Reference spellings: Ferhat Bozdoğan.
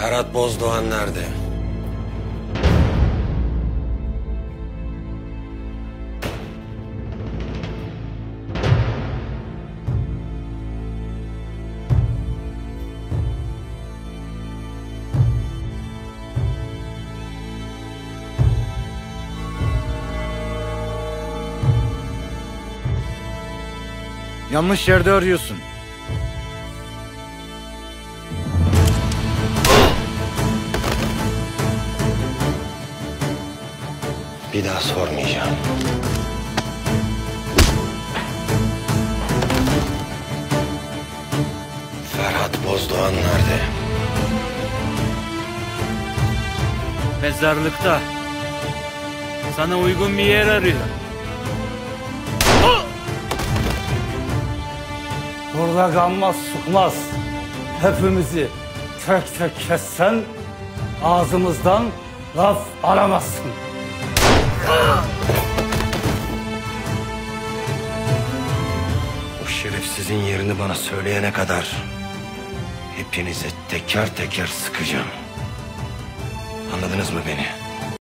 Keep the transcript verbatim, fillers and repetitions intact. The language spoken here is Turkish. Ferhat Bozdoğan nerede? Yanlış yerde arıyorsun. Bir daha sormayacağım. Ferhat Bozdoğan nerede? Mezarlıkta. Sana uygun bir yer arıyor. Burada kanmaz sıkmaz. Hepimizi tek tek kessen ağzımızdan laf aramazsın. O şerefsizin yerini bana söyleyene kadar hepinize teker teker sıkacağım. Anladınız mı beni?